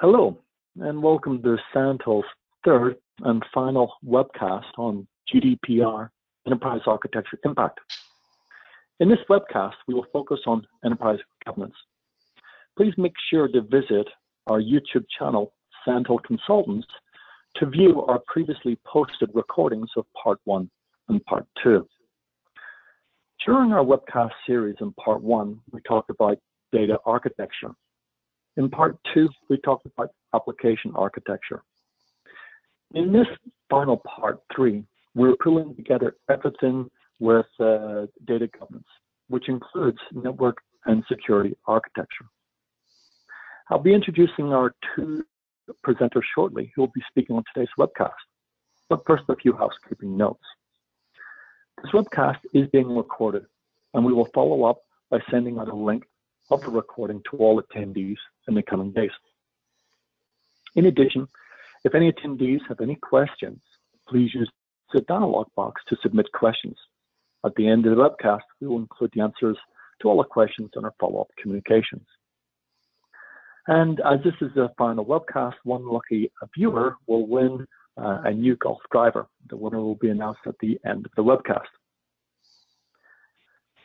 Hello, and welcome to Santil's third and final webcast on GDPR Enterprise Architecture Impact. In this webcast, we will focus on enterprise governance. Please make sure to visit our YouTube channel, Santil Consultants, to view our previously posted recordings of Part 1 and Part 2. During our webcast series in Part 1, we talked about data architecture. In Part 2, we talked about application architecture. In this final Part 3, we're pulling together everything with data governance, which includes network and security architecture. I'll be introducing our two presenters shortly who will be speaking on today's webcast. But first, a few housekeeping notes. This webcast is being recorded, and we will follow up by sending out a link of the recording to all attendees in the coming days. In addition, if any attendees have any questions, please use the dialog box to submit questions. At the end of the webcast, we will include the answers to all the questions in our follow-up communications. And as this is the final webcast, one lucky viewer will win a new golf driver. The winner will be announced at the end of the webcast.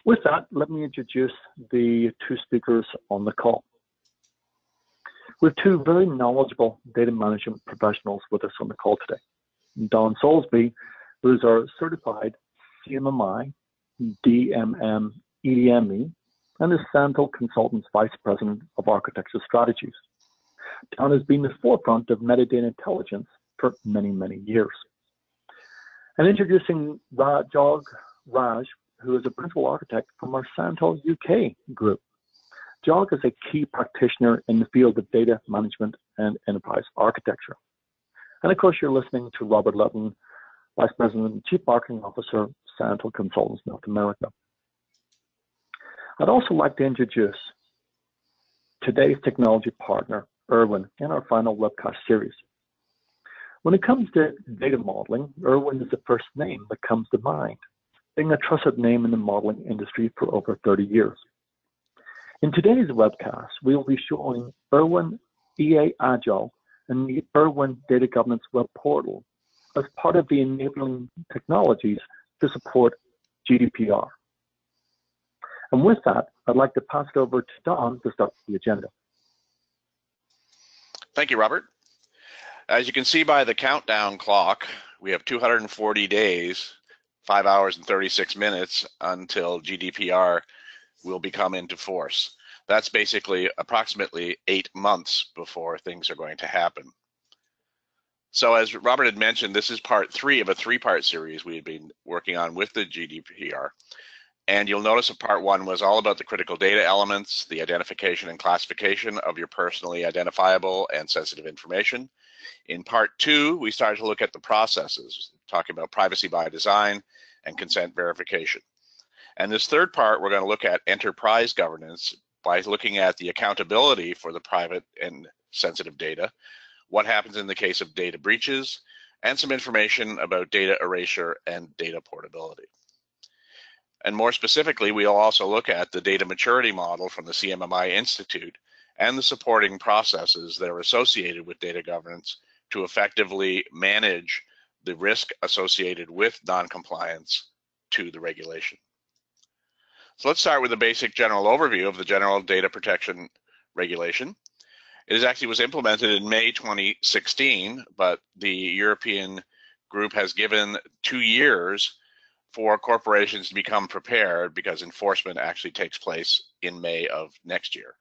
With that, let me introduce the two speakers on the call. We have two very knowledgeable data management professionals with us on the call today. Don Soulsby, who is our certified CMMI, DMM, EDME, and is Santil Consultants Vice President of Architecture Strategies. Don has been the forefront of metadata intelligence for many, many years. And introducing Jog Raj, who is a principal architect from our Santil UK group. Jog is a key practitioner in the field of data management and enterprise architecture. And of course, you're listening to Robert Lutton, Vice President and Chief Marketing Officer, Santil Consultants North America. I'd also like to introduce today's technology partner, Irwin, in our final webcast series. When it comes to data modeling, Irwin is the first name that comes to mind, being a trusted name in the modeling industry for over 30 years. In today's webcast, we will be showing Irwin EA Agile and the Irwin Data Governance Web Portal as part of the enabling technologies to support GDPR. And with that, I'd like to pass it over to Don to start the agenda. Thank you, Robert. As you can see by the countdown clock, we have 240 days 5 hours and 36 minutes until GDPR will become into force. That's basically approximately 8 months before things are going to happen. So as Robert had mentioned, this is part 3 of a 3-part series we had been working on with the GDPR. And you'll notice that part 1 was all about the critical data elements, the identification and classification of your personally identifiable and sensitive information. In part 2, we started to look at the processes, talking about privacy by design and consent verification. And this third part, we're going to look at enterprise governance by looking at the accountability for the private and sensitive data, what happens in the case of data breaches, and some information about data erasure and data portability. And more specifically, we'll also look at the data maturity model from the CMMI Institute and the supporting processes that are associated with data governance to effectively manage the risk associated with non-compliance to the regulation. So let's start with a basic general overview of the General Data Protection Regulation. It actually was implemented in May 2016, but the European group has given 2 years for corporations to become prepared because enforcement actually takes place in May of next year.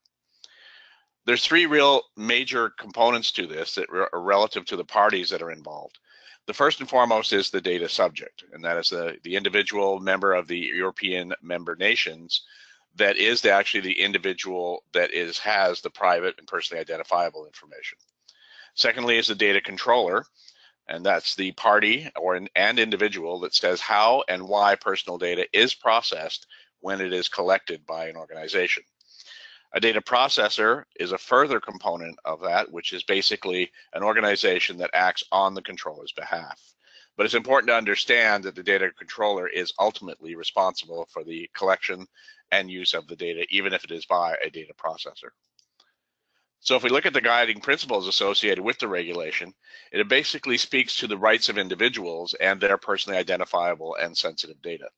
There's 3 real major components to this that are relative to the parties that are involved. The first and foremost is the data subject, and that is the individual member of the European member nations that is actually the individual that has the private and personally identifiable information. Secondly is the data controller, and that's the party and individual that says how and why personal data is processed when it is collected by an organization. A data processor is a further component of that, which is basically an organization that acts on the controller's behalf. But it's important to understand that the data controller is ultimately responsible for the collection and use of the data, even if it is by a data processor. So if we look at the guiding principles associated with the regulation, it basically speaks to the rights of individuals and their personally identifiable and sensitive data.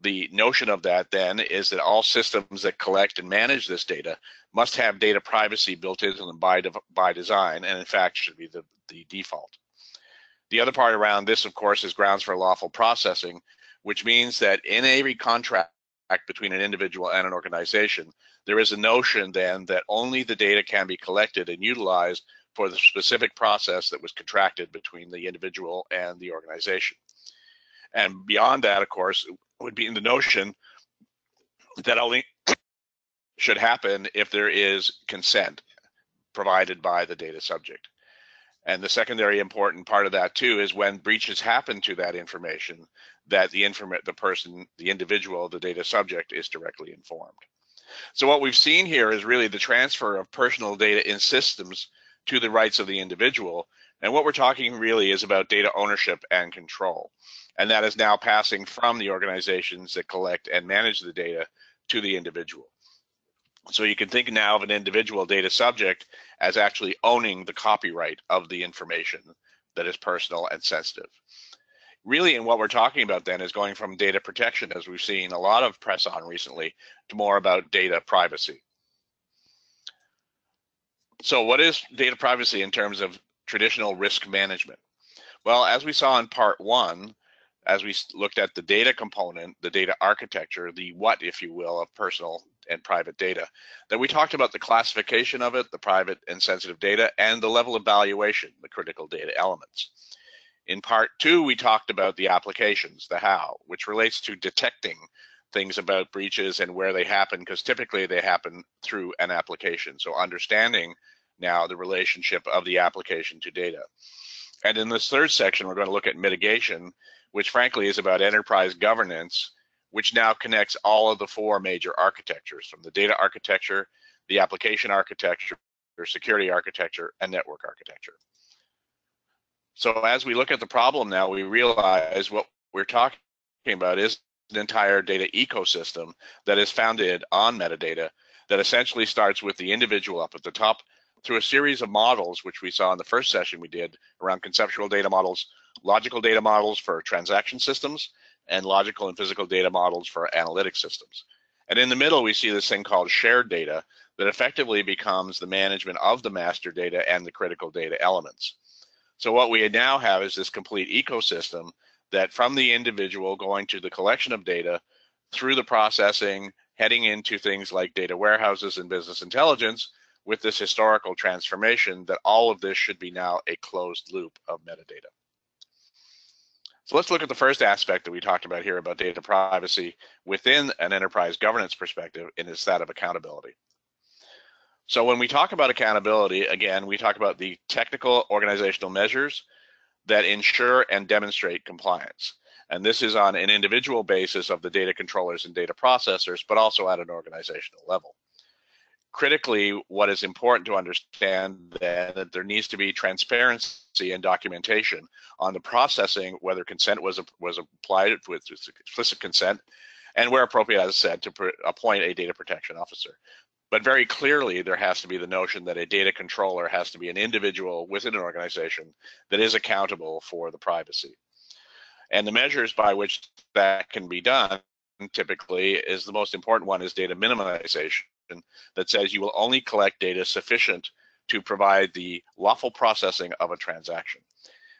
The notion of that then is that all systems that collect and manage this data must have data privacy built into them by design, and in fact should be the default. The other part around this, of course, is grounds for lawful processing, which means that in every contract between an individual and an organization, there is a notion then that only the data can be collected and utilized for the specific process that was contracted between the individual and the organization. And beyond that, of course, would be in the notion that only should happen if there is consent provided by the data subject. And the secondary important part of that too is when breaches happen to that information, that the person, the individual, the data subject is directly informed. So what we've seen here is really the transfer of personal data in systems to the rights of the individual. And what we're talking really is about data ownership and control. And that is now passing from the organizations that collect and manage the data to the individual. So you can think now of an individual data subject as actually owning the copyright of the information that is personal and sensitive. Really, and what we're talking about then is going from data protection, as we've seen a lot of press on recently, to more about data privacy. So what is data privacy in terms of traditional risk management? Well, as we saw in part one, as we looked at the data component, the data architecture, the what, if you will, of personal and private data, then we talked about the classification of it, the private and sensitive data, and the level of valuation, the critical data elements. In part two, we talked about the applications, the how, which relates to detecting things about breaches and where they happen, because typically they happen through an application. So understanding now the relationship of the application to data. And in this third section, we're going to look at mitigation, which frankly is about enterprise governance, which now connects all of the four major architectures, from the data architecture, the application architecture, or security architecture, and network architecture. So as we look at the problem now, we realize what we're talking about is an entire data ecosystem that is founded on metadata that essentially starts with the individual up at the top through a series of models, which we saw in the first session we did around conceptual data models, logical data models for transaction systems, and logical and physical data models for analytic systems. And in the middle, we see this thing called shared data that effectively becomes the management of the master data and the critical data elements. So what we now have is this complete ecosystem that from the individual going to the collection of data through the processing, heading into things like data warehouses and business intelligence, with this historical transformation that all of this should be now a closed loop of metadata. So let's look at the first aspect that we talked about here about data privacy within an enterprise governance perspective, and it's that of accountability. So when we talk about accountability, again, we talk about the technical organizational measures that ensure and demonstrate compliance. And this is on an individual basis of the data controllers and data processors, but also at an organizational level. Critically, what is important to understand then that there needs to be transparency and documentation on the processing, whether consent was applied with explicit consent, and where appropriate, as said, to appoint a data protection officer. But very clearly, there has to be the notion that a data controller has to be an individual within an organization that is accountable for the privacy. And the measures by which that can be done typically is the most important one is data minimization, that says you will only collect data sufficient to provide the lawful processing of a transaction.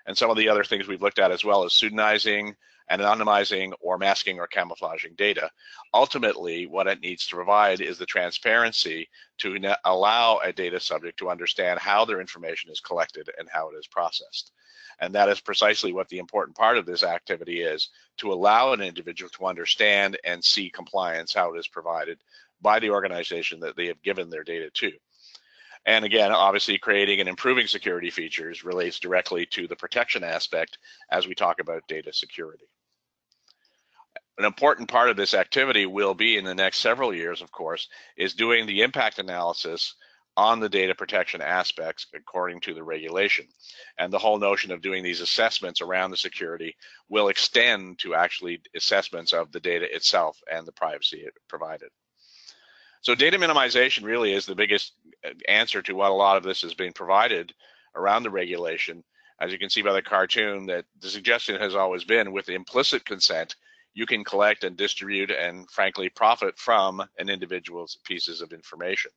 And some of the other things we've looked at as well as pseudonymizing, anonymizing, or masking or camouflaging data. Ultimately, what it needs to provide is the transparency to allow a data subject to understand how their information is collected and how it is processed. And that is precisely what the important part of this activity is, to allow an individual to understand and see compliance, how it is provided by the organization that they have given their data to. And again, obviously creating and improving security features relates directly to the protection aspect as we talk about data security. An important part of this activity will be in the next several years, of course, is doing the impact analysis on the data protection aspects according to the regulation. And the whole notion of doing these assessments around the security will extend to actually assessments of the data itself and the privacy it provided. So data minimization really is the biggest answer to what a lot of this is being provided around the regulation. As you can see by the cartoon, that the suggestion has always been, with implicit consent, you can collect and distribute and frankly profit from an individual's pieces of information.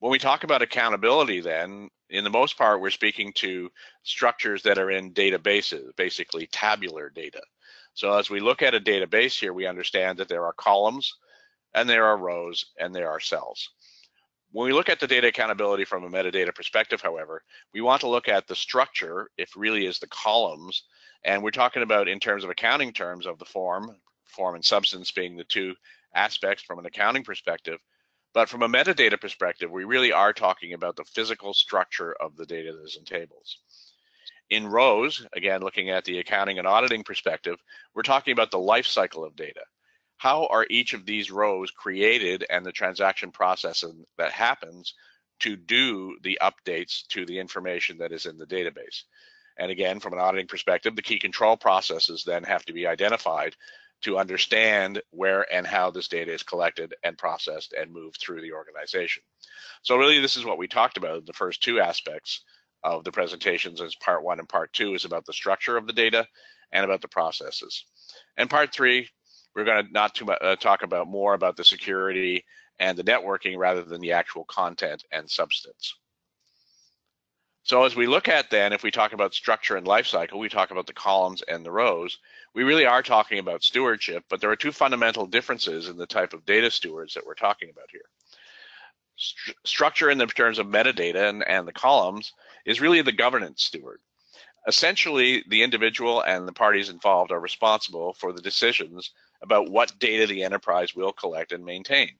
When we talk about accountability then, in the most part, we're speaking to structures that are in databases, basically tabular data. So as we look at a database here, we understand that there are columns and there are rows and there are cells. When we look at the data accountability from a metadata perspective, however, we want to look at the structure, if really is the columns, and we're talking about in terms of accounting terms of the form and substance being the two aspects from an accounting perspective. But from a metadata perspective, we really are talking about the physical structure of the data that is in tables. In rows, again, looking at the accounting and auditing perspective, we're talking about the life cycle of data. How are each of these rows created and the transaction process that happens to do the updates to the information that is in the database? And again, from an auditing perspective, the key control processes then have to be identified to understand where and how this data is collected and processed and moved through the organization. So really, this is what we talked about in the first two aspects of the presentations, as part one and part two is about the structure of the data and about the processes. And part three, we're going to talk about more about the security and the networking rather than the actual content and substance. So as we look at then, if we talk about structure and life cycle, we talk about the columns and the rows, we really are talking about stewardship, but there are two fundamental differences in the type of data stewards that we're talking about here. Structure in the terms of metadata and the columns is really the governance steward. Essentially, the individual and the parties involved are responsible for the decisions about what data the enterprise will collect and maintain.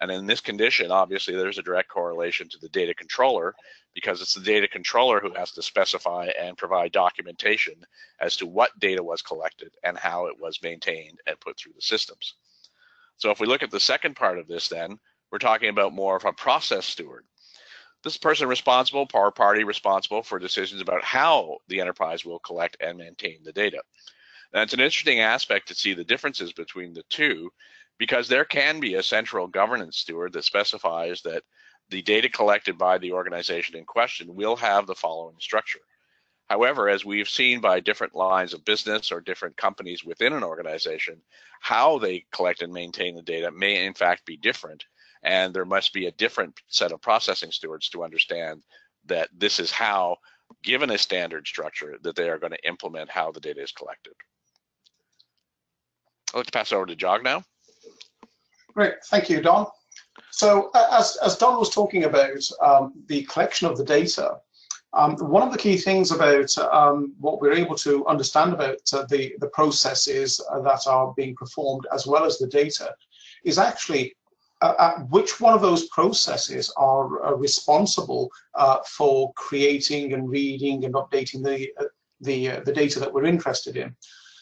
And in this condition, obviously, there's a direct correlation to the data controller, because it's the data controller who has to specify and provide documentation as to what data was collected and how it was maintained and put through the systems. So if we look at the second part of this, then we're talking about more of a process steward. This person responsible, or party responsible, for decisions about how the enterprise will collect and maintain the data. Now, it's an interesting aspect to see the differences between the two, because there can be a central governance steward that specifies that the data collected by the organization in question will have the following structure. However, as we've seen by different lines of business or different companies within an organization, how they collect and maintain the data may in fact be different, and there must be a different set of processing stewards to understand that this is how, given a standard structure, that they are going to implement how the data is collected. I'd like to pass over to Jag now. Great, thank you, Don. So as Don was talking about the collection of the data, one of the key things about what we're able to understand about the processes that are being performed as well as the data is actually which one of those processes are responsible for creating and reading and updating the data that we're interested in.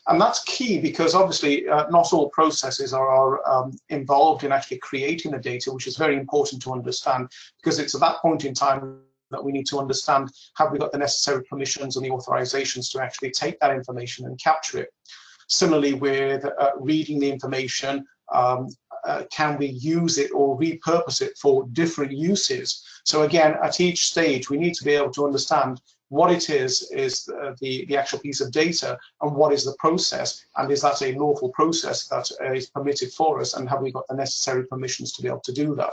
And that's key, because obviously not all processes are involved in actually creating the data, which is very important to understand, because it's at that point in time that we need to understand, have we got the necessary permissions and the authorizations to actually take that information and capture it. Similarly, with reading the information, can we use it or repurpose it for different uses? So again, at each stage, we need to be able to understand what it is the actual piece of data, and what is the process, and is that a lawful process that is permitted for us, and have we got the necessary permissions to be able to do that.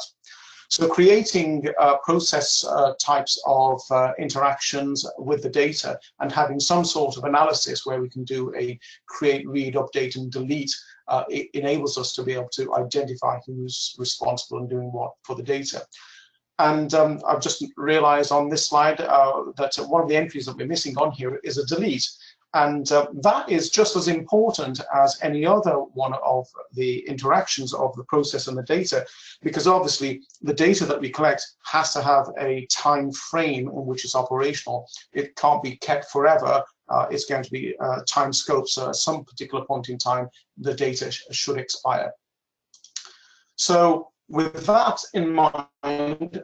So creating process types of interactions with the data, and having some sort of analysis where we can do a create, read, update, and delete, it enables us to be able to identify who's responsible and doing what for the data. And I've just realized on this slide that one of the entries that we're missing on here is a delete. And that is just as important as any other one of the interactions of the process and the data, because obviously the data that we collect has to have a time frame in which it's operational. It can't be kept forever. It's going to be time scopes. So at some particular point in time, the data should expire. So with that in mind,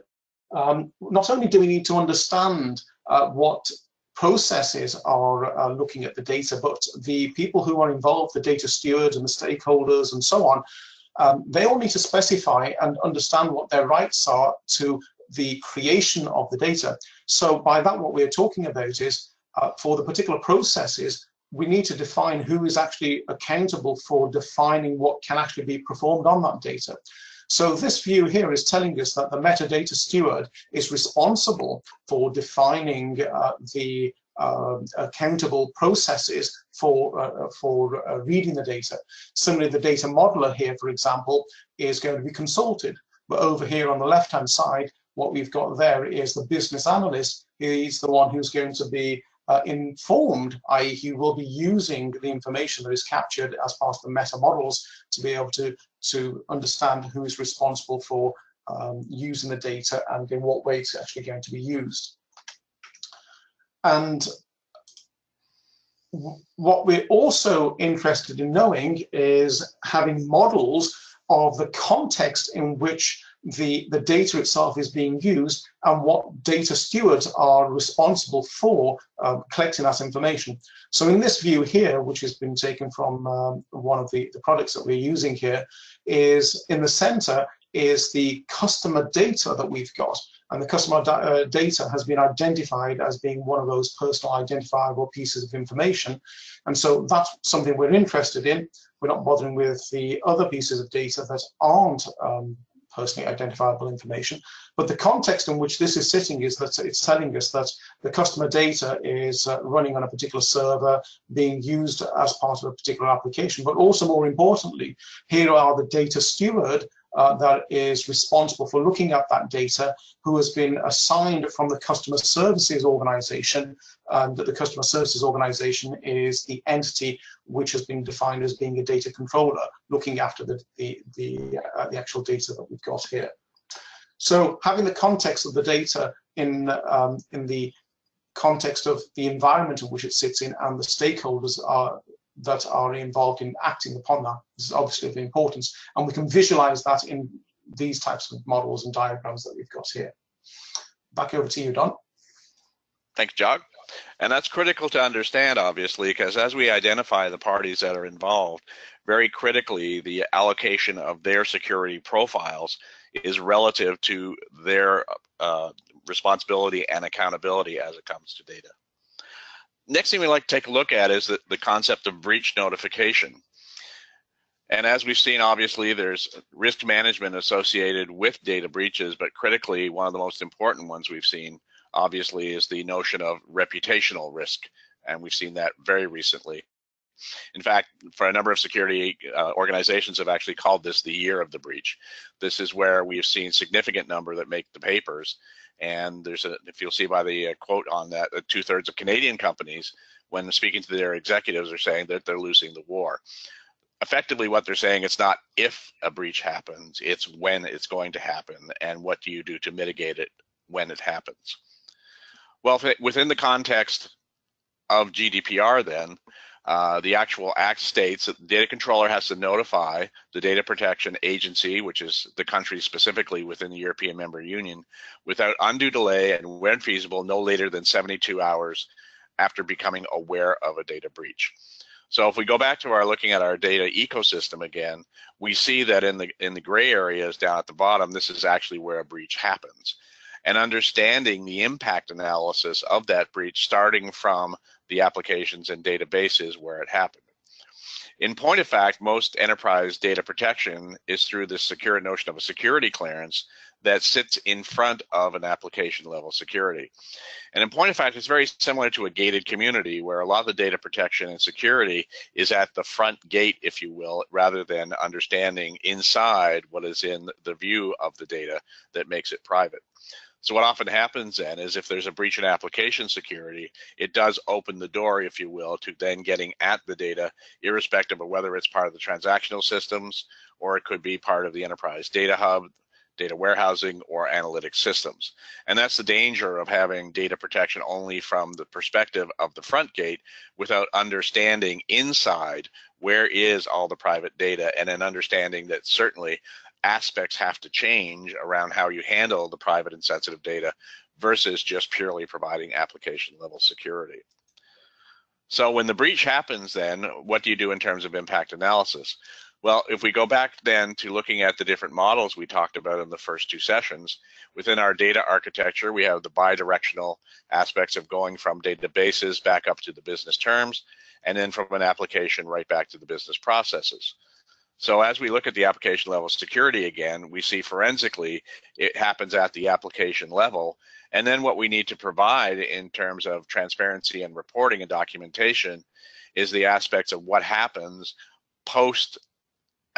not only do we need to understand what processes are looking at the data, but the people who are involved, the data stewards and the stakeholders and so on, they all need to specify and understand what their rights are to the creation of the data. So by that, what we're talking about is for the particular processes, we need to define who is actually accountable for defining what can actually be performed on that data. So this view here is telling us that the metadata steward is responsible for defining the accountable processes for reading the data. Similarly, the data modeler here, for example, is going to be consulted. But over here on the left-hand side, what we've got there is the business analyst. He's the one who's going to be informed, i.e. he will be using the information that is captured as part of the meta models to be able to understand who is responsible for using the data and in what way it's actually going to be used. And what we're also interested in knowing is having models of the context in which the data itself is being used and what data stewards are responsible for collecting that information. So in this view here, which has been taken from one of the products that we're using here, is in the center is the customer data that we've got. And the customer data has been identified as being one of those personal identifiable pieces of information. And so that's something we're interested in. We're not bothering with the other pieces of data that aren't personally identifiable information. But the context in which this is sitting is that it's telling us that the customer data is running on a particular server, being used as part of a particular application. But also, more importantly, here are the data steward that is responsible for looking at that data, who has been assigned from the customer services organization, and that the customer services organization is the entity which has been defined as being a data controller, looking after the actual data that we've got here. So having the context of the data in the context of the environment in which it sits in and the stakeholders that are involved in acting upon that, this is obviously of importance, and we can visualize that in these types of models and diagrams that we've got here. Back over to you, Don. Thanks, Jacques. And that's critical to understand, obviously, because as we identify the parties that are involved, very critically, the allocation of their security profiles is relative to their responsibility and accountability as it comes to data. Next thing we like to take a look at is the concept of breach notification. And as we've seen, obviously, there's risk management associated with data breaches, but critically, one of the most important ones we've seen, obviously, is the notion of reputational risk. And we've seen that very recently. In fact, for a number of security organizations have actually called this the year of the breach. This is where we have seen significant number that make the papers. And there's a, if you'll see by the quote on that, 2/3 of Canadian companies, when speaking to their executives, are saying that they're losing the war. Effectively, what they're saying, it's not if a breach happens, it's when it's going to happen, and what do you do to mitigate it when it happens. Well, within the context of GDPR, then, the actual act states that the data controller has to notify the data protection agency, which is the country specifically within the European member union, without undue delay and when feasible, no later than 72 hours after becoming aware of a data breach. So if we go back to our looking at our data ecosystem again, we see that in the gray areas down at the bottom, this is actually where a breach happens. And understanding the impact analysis of that breach, starting from the applications and databases where it happened. In point of fact, most enterprise data protection is through this secure notion of a security clearance that sits in front of an application level security. And in point of fact, it's very similar to a gated community where a lot of the data protection and security is at the front gate, if you will, rather than understanding inside what is in the view of the data that makes it private. So what often happens then is if there's a breach in application security, it does open the door, if you will, to then getting at the data, irrespective of whether it's part of the transactional systems, or it could be part of the enterprise data hub, data warehousing, or analytic systems. And that's the danger of having data protection only from the perspective of the front gate without understanding inside where is all the private data, and then understanding that certainly aspects have to change around how you handle the private and sensitive data versus just purely providing application level security. So when the breach happens, then what do you do in terms of impact analysis? Well, if we go back then to looking at the different models we talked about in the first two sessions, within our data architecture, we have the bi-directional aspects of going from databases back up to the business terms, and then from an application right back to the business processes. So as we look at the application level security again, we see forensically it happens at the application level. And then what we need to provide in terms of transparency and reporting and documentation is the aspects of what happens post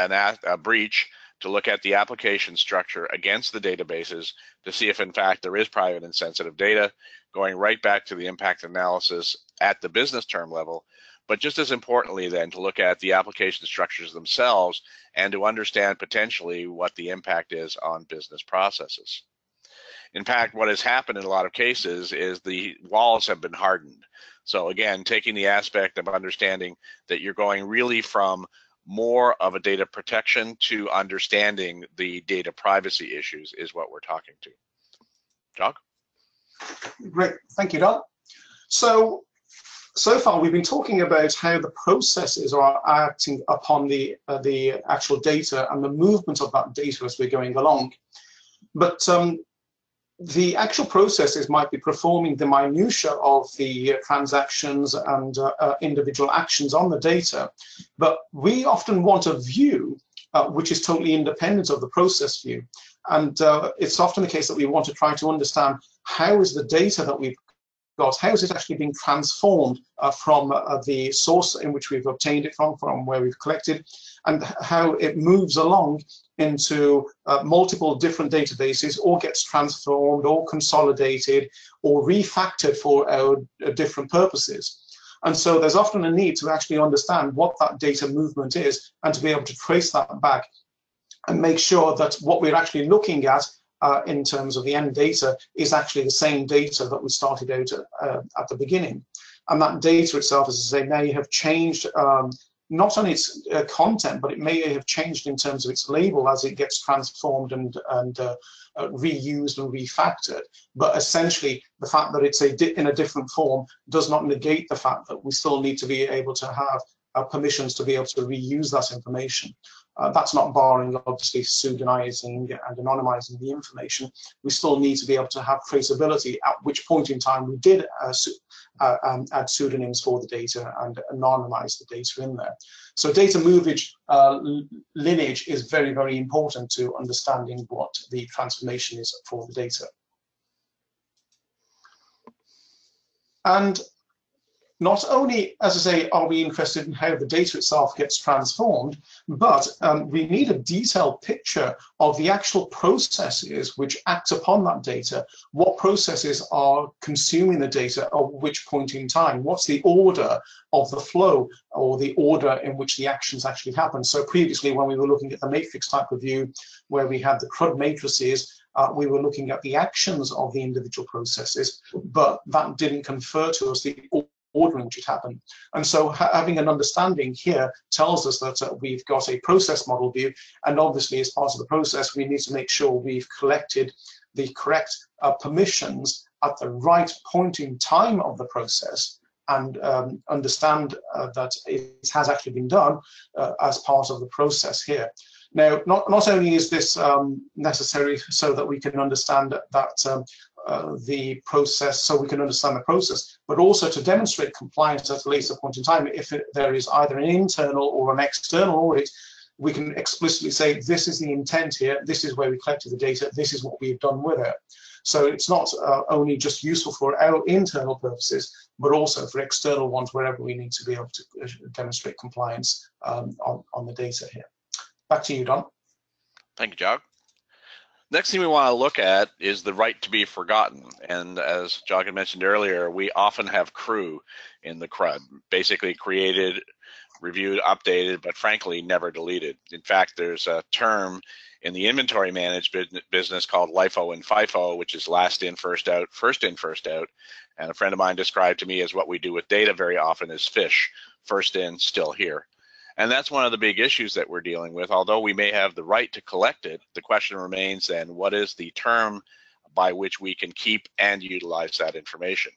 a breach, to look at the application structure against the databases to see if in fact there is private and sensitive data, going right back to the impact analysis at the business term level. But just as importantly then, to look at the application structures themselves and to understand potentially what the impact is on business processes. In fact, what has happened in a lot of cases is the walls have been hardened. So again, taking the aspect of understanding that you're going really from more of a data protection to understanding the data privacy issues is what we're talking to. Doug? Great, thank you, Doug. So far we've been talking about how the processes are acting upon the actual data and the movement of that data as we're going along. But the actual processes might be performing the minutiae of the transactions and individual actions on the data, but we often want a view which is totally independent of the process view. And it's often the case that we want to try to understand how is the data that we've got, how is it actually being transformed from the source in which we've obtained it from where we've collected, and how it moves along into multiple different databases, or gets transformed or consolidated or refactored for our different purposes. And so there's often a need to actually understand what that data movement is and to be able to trace that back and make sure that what we're actually looking at in terms of the end data is actually the same data that we started out at the beginning. And that data itself, as I say, may have changed not on its content, but it may have changed in terms of its label as it gets transformed and reused and refactored. But essentially, the fact that it's in a different form does not negate the fact that we still need to be able to have permissions to be able to reuse that information. That's not barring, obviously, pseudonymizing and anonymizing the information. We still need to be able to have traceability, at which point in time we did add pseudonyms for the data and anonymize the data in there. So data movage lineage is very, very important to understanding what the transformation is for the data. And not only, as I say, are we interested in how the data itself gets transformed, but we need a detailed picture of the actual processes which act upon that data. What processes are consuming the data at which point in time? What's the order of the flow, or the order in which the actions actually happen? So previously, when we were looking at the matrix type of view, where we had the CRUD matrices, we were looking at the actions of the individual processes, but that didn't confer to us the ordering which it happened. And so having an understanding here tells us that we've got a process model view, and obviously as part of the process we need to make sure we've collected the correct permissions at the right point in time of the process, and understand that it has actually been done as part of the process here. Now, not only is this necessary so that we can understand that the process, so we can understand the process, but also to demonstrate compliance at a later point in time. If there is either an internal or an external audit, we can explicitly say this is the intent here, this is where we collected the data, this is what we've done with it. So it's not only just useful for our internal purposes, but also for external ones wherever we need to be able to demonstrate compliance on the data here. Back to you, Don. Thank you, Jog. Next thing we want to look at is the right to be forgotten. And as Jog had mentioned earlier, we often have CRU in the CRUD, basically created, reviewed, updated, but frankly, never deleted. In fact, there's a term in the inventory management business called LIFO and FIFO, which is last in, first out, first in, first out. And a friend of mine described to me as what we do with data very often is fish, first in, still here. And that's one of the big issues that we're dealing with. Although we may have the right to collect it, the question remains then, what is the term by which we can keep and utilize that information?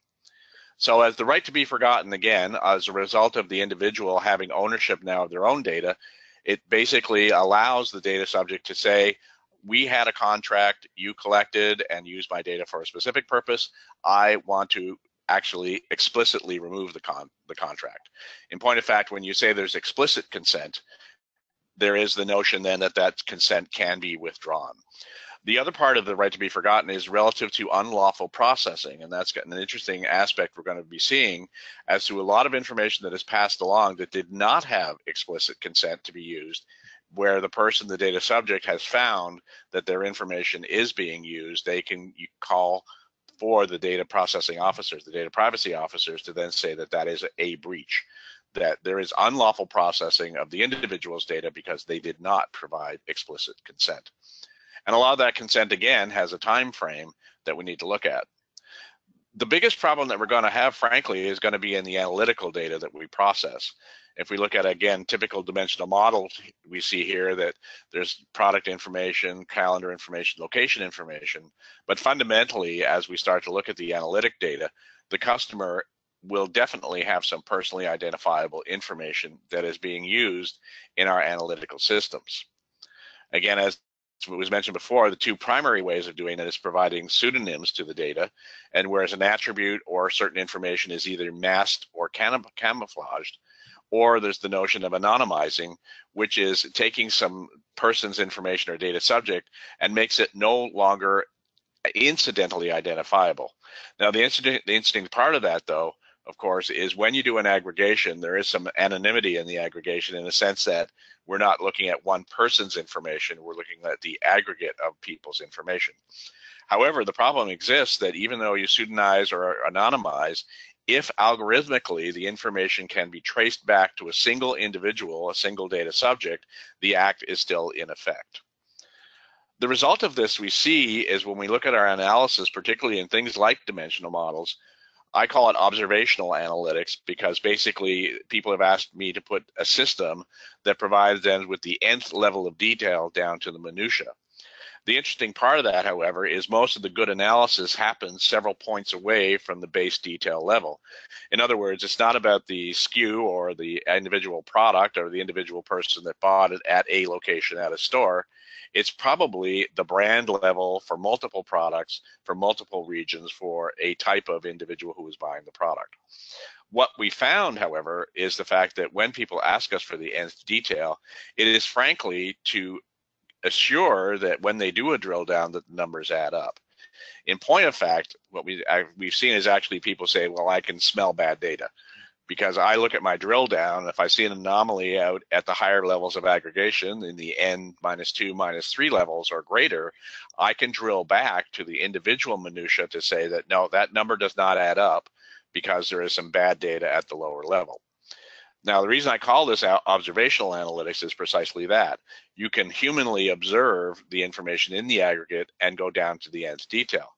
So as the right to be forgotten, again, as a result of the individual having ownership now of their own data, it basically allows the data subject to say, we had a contract, you collected and used my data for a specific purpose. I want to actually explicitly remove the contract. In point of fact, when you say there's explicit consent, there is the notion then that that consent can be withdrawn. The other part of the right to be forgotten is relative to unlawful processing, and that's an interesting aspect we're going to be seeing as to a lot of information that is passed along that did not have explicit consent to be used, where the person, the data subject, has found that their information is being used. They can call for the data processing officers, the data privacy officers, to then say that that is a breach, that there is unlawful processing of the individual's data because they did not provide explicit consent. And a lot of that consent, again, has a time frame that we need to look at. The biggest problem that we're going to have, frankly, is going to be in the analytical data that we process. If we look at, again, typical dimensional models, we see here that there's product information, calendar information, location information. But fundamentally, as we start to look at the analytic data, the customer will definitely have some personally identifiable information that is being used in our analytical systems. Again, as it was mentioned before, the two primary ways of doing it is providing pseudonyms to the data, and whereas an attribute or certain information is either masked or camouflaged, or there's the notion of anonymizing, which is taking some person's information or data subject and makes it no longer incidentally identifiable. Now, the interesting part of that, though, of course, is when you do an aggregation, there is some anonymity in the aggregation in the sense that we're not looking at one person's information, we're looking at the aggregate of people's information. However, the problem exists that even though you pseudonymize or anonymize, if algorithmically the information can be traced back to a single individual, a single data subject, the act is still in effect. The result of this we see is when we look at our analysis, particularly in things like dimensional models, I call it observational analytics because basically people have asked me to put a system that provides them with the nth level of detail down to the minutia. The interesting part of that, however, is most of the good analysis happens several points away from the base detail level. In other words, it's not about the SKU or the individual product or the individual person that bought it at a location at a store. It's probably the brand level for multiple products, for multiple regions, for a type of individual who is buying the product. What we found, however, is the fact that when people ask us for the nth detail, it is frankly to assure that when they do a drill down that the numbers add up. In point of fact, what we've seen is actually people say, well, I can smell bad data because I look at my drill down and if I see an anomaly out at the higher levels of aggregation in the N -2, -3 levels or greater, I can drill back to the individual minutia to say that no, that number does not add up because there is some bad data at the lower level. Now, the reason I call this observational analytics is precisely that. You can humanly observe the information in the aggregate and go down to the nth detail.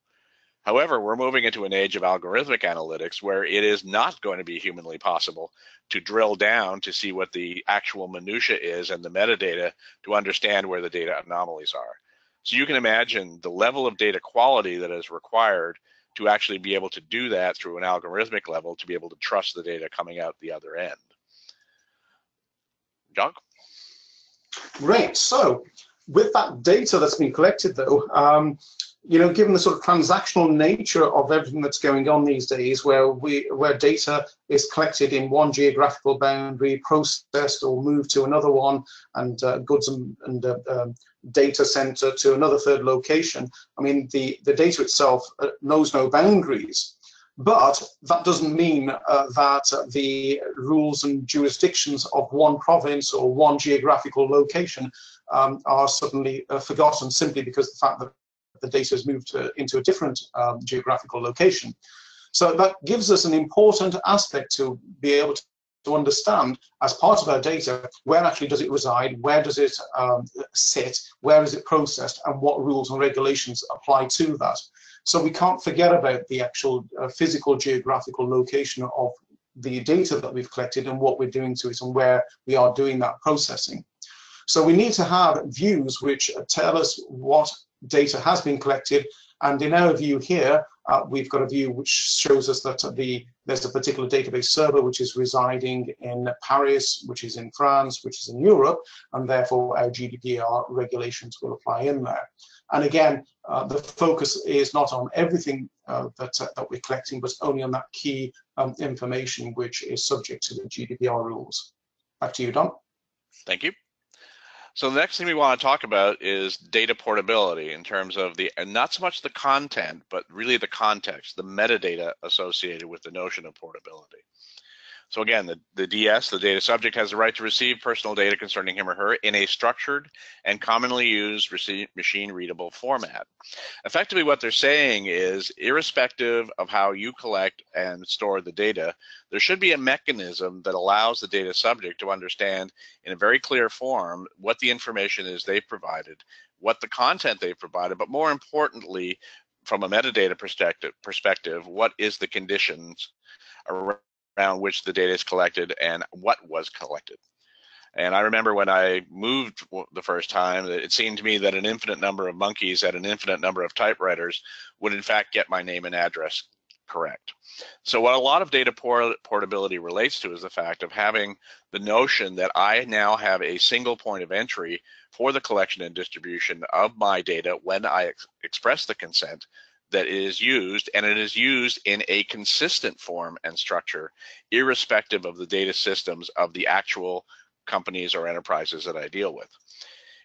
However, we're moving into an age of algorithmic analytics where it is not going to be humanly possible to drill down to see what the actual minutia is and the metadata to understand where the data anomalies are. So you can imagine the level of data quality that is required to actually be able to do that through an algorithmic level to be able to trust the data coming out the other end. Doug? Great. So with that data that's been collected, though, you know, given the sort of transactional nature of everything that's going on these days, where data is collected in one geographical boundary, processed or moved to another one, and goods and data center to another third location, I mean, the data itself knows no boundaries. But that doesn't mean that the rules and jurisdictions of one province or one geographical location are suddenly forgotten simply because the fact that the data is moved into a different geographical location. So that gives us an important aspect to be able to understand as part of our data, where actually does it reside, where does it sit, where is it processed, and what rules and regulations apply to that. So we can't forget about the actual physical geographical location of the data that we've collected and what we're doing to it and where we are doing that processing. So we need to have views which tell us what data has been collected, and in our view here We've got a view which shows us that there's a particular database server which is residing in Paris, which is in France, which is in Europe, and therefore our GDPR regulations will apply in there. And again, the focus is not on everything that we're collecting, but only on that key information which is subject to the GDPR rules. Back to you, Don. Thank you. So the next thing we want to talk about is data portability in terms of and not so much the content, but really the context, the metadata associated with the notion of portability. So again, the DS, the data subject, has the right to receive personal data concerning him or her in a structured and commonly used machine-readable format. Effectively, what they're saying is, irrespective of how you collect and store the data, there should be a mechanism that allows the data subject to understand in a very clear form what the information is they've provided, what the content they've provided, but more importantly, from a metadata perspective, what is the conditions around which the data is collected and what was collected. And I remember when I moved the first time, it seemed to me that an infinite number of monkeys at an infinite number of typewriters would in fact get my name and address correct. So what a lot of data portability relates to is the fact of having the notion that I now have a single point of entry for the collection and distribution of my data when I express the consent that is used, and it is used in a consistent form and structure, irrespective of the data systems of the actual companies or enterprises that I deal with.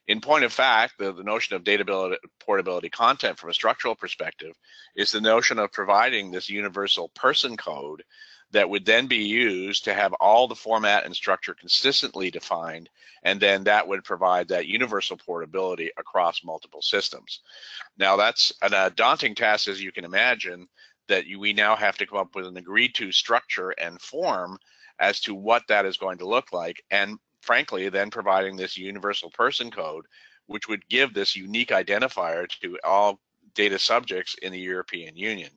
In point of fact, the notion of data portability content from a structural perspective is the notion of providing this universal person code that would then be used to have all the format and structure consistently defined, and then that would provide that universal portability across multiple systems. Now that's a daunting task, as you can imagine, that we now have to come up with an agreed to structure and form as to what that is going to look like, and frankly then providing this universal person code which would give this unique identifier to all data subjects in the European Union.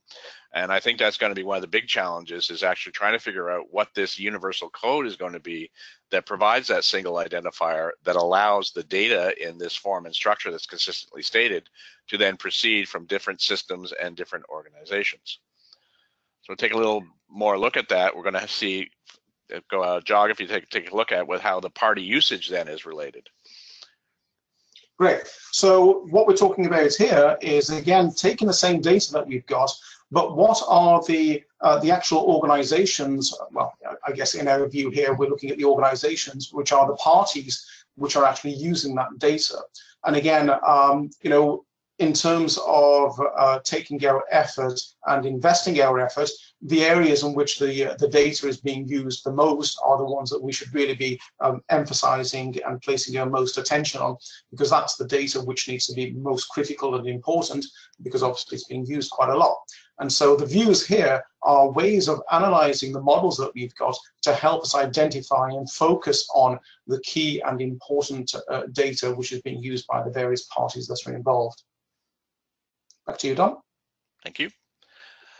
And I think that's going to be one of the big challenges, is actually trying to figure out what this universal code is going to be that provides that single identifier that allows the data in this form and structure that's consistently stated to then proceed from different systems and different organizations. So we'll take a little more look at that. We're going to see, Jog, if you take a look at with how the party usage then is related. Great. So what we're talking about here is, again, taking the same data that we've got, but what are the actual organizations, well, I guess in our view here, we're looking at the organizations, which are the parties which are actually using that data. And again, you know, in terms of taking our effort and investing our effort, the areas in which the data is being used the most are the ones that we should really be emphasizing and placing our most attention on, because that's the data which needs to be most critical and important, because obviously it's being used quite a lot. And so the views here are ways of analyzing the models that we've got to help us identify and focus on the key and important data which is being used by the various parties that are involved. Back to you, Don. Thank you.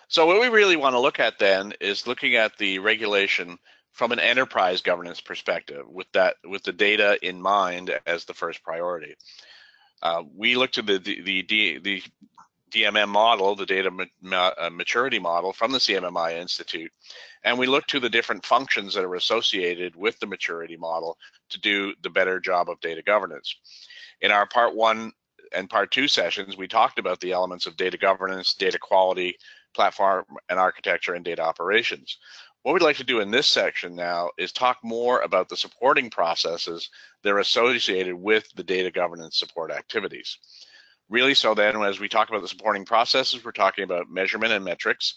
So what we really want to look at then is looking at the regulation from an enterprise governance perspective, with the data in mind as the first priority. We looked at the DMM model, the data maturity model from the CMMI Institute, and we look to the different functions that are associated with the maturity model to do the better job of data governance. In our part 1 and part 2 sessions, we talked about the elements of data governance, data quality, platform and architecture, and data operations. What we'd like to do in this section now is talk more about the supporting processes that are associated with the data governance support activities. Really, so then as we talk about the supporting processes, we're talking about measurement and metrics,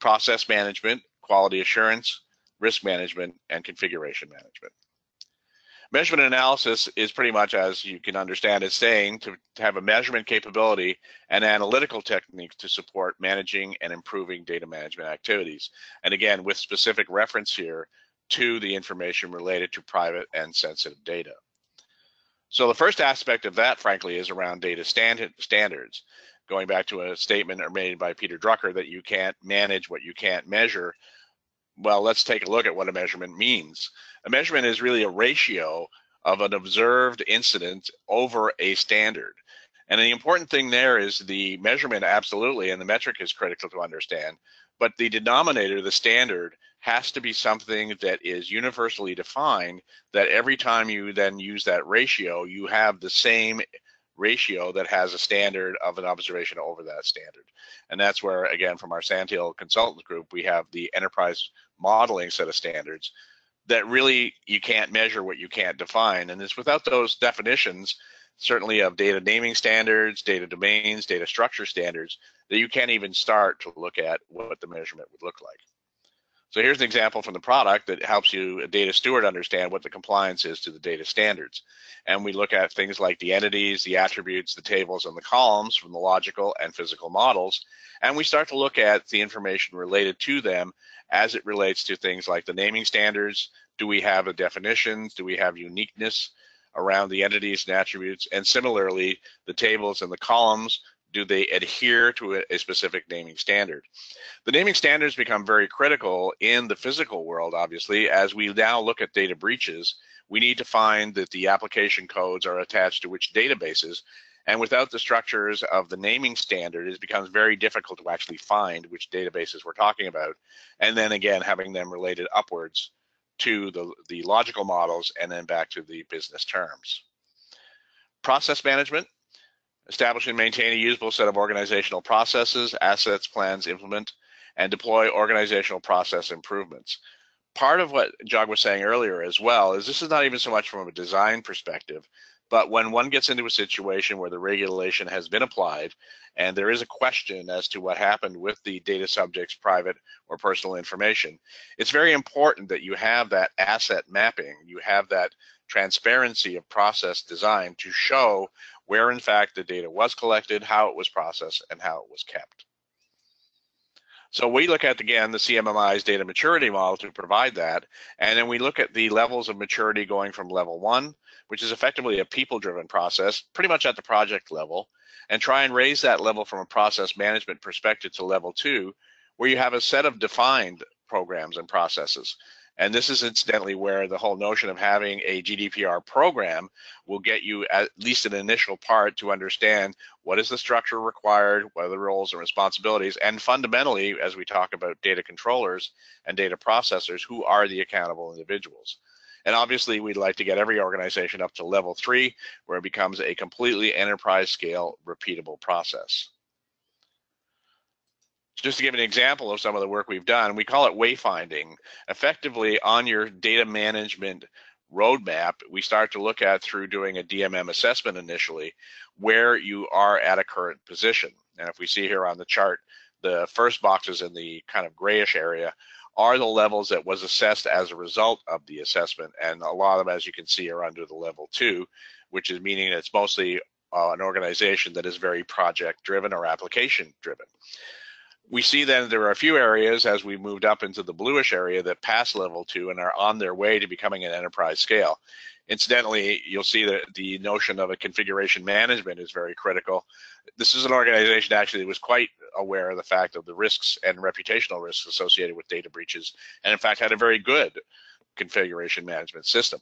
process management, quality assurance, risk management, and configuration management. Measurement analysis is pretty much, as you can understand it's saying, to have a measurement capability and analytical techniques to support managing and improving data management activities. And again, with specific reference here to the information related to private and sensitive data. So the first aspect of that, frankly, is around data standards. Going back to a statement made by Peter Drucker that you can't manage what you can't measure. Well, let's take a look at what a measurement means. A measurement is really a ratio of an observed incident over a standard. And the important thing there is the measurement, absolutely, and the metric is critical to understand, but the denominator, the standard, has to be something that is universally defined, that every time you then use that ratio, you have the same ratio that has a standard of an observation over that standard. And that's where, again, from our Sandhill Consultants Group, we have the enterprise modeling set of standards that really you can't measure what you can't define. And it's without those definitions, certainly of data naming standards, data domains, data structure standards, that you can't even start to look at what the measurement would look like. So here's an example from the product that helps you, a data steward, understand what the compliance is to the data standards. And we look at things like the entities, the attributes, the tables, and the columns from the logical and physical models. And we start to look at the information related to them as it relates to things like the naming standards. Do we have a definition? Do we have uniqueness around the entities and attributes? And similarly, the tables and the columns, do they adhere to a specific naming standard? The naming standards become very critical in the physical world, obviously. As we now look at data breaches, we need to find that the application codes are attached to which databases, and without the structures of the naming standard, it becomes very difficult to actually find which databases we're talking about, and then again having them related upwards to the logical models and then back to the business terms. Process management. Establish and maintain a usable set of organizational processes, assets, plans, implement, and deploy organizational process improvements. Part of what Jag was saying earlier as well is this is not even so much from a design perspective, but when one gets into a situation where the regulation has been applied and there is a question as to what happened with the data subject's private or personal information, it's very important that you have that asset mapping, you have that transparency of process design to show where in fact the data was collected, how it was processed, and how it was kept. So we look at, again, the CMMI's data maturity model to provide that, and then we look at the levels of maturity going from level one, which is effectively a people-driven process, pretty much at the project level, and try and raise that level from a process management perspective to level two, where you have a set of defined programs and processes. And this is incidentally where the whole notion of having a GDPR program will get you at least an initial part to understand what is the structure required, what are the roles and responsibilities, and fundamentally, as we talk about data controllers and data processors, who are the accountable individuals. And obviously, we'd like to get every organization up to level three, where it becomes a completely enterprise scale, repeatable process. Just to give an example of some of the work we've done, we call it wayfinding. Effectively, on your data management roadmap, we start to look at, through doing a DMM assessment initially, where you are at a current position. And if we see here on the chart, the first boxes in the kind of grayish area are the levels that was assessed as a result of the assessment. And a lot of them, as you can see, are under the level two, which is meaning it's mostly an organization that is very project driven or application driven. We see then there are a few areas as we moved up into the bluish area that pass level two and are on their way to becoming an enterprise scale. Incidentally, you'll see that the notion of a configuration management is very critical. This is an organization actually that was quite aware of the fact of the risks and reputational risks associated with data breaches, and in fact had a very good configuration management system.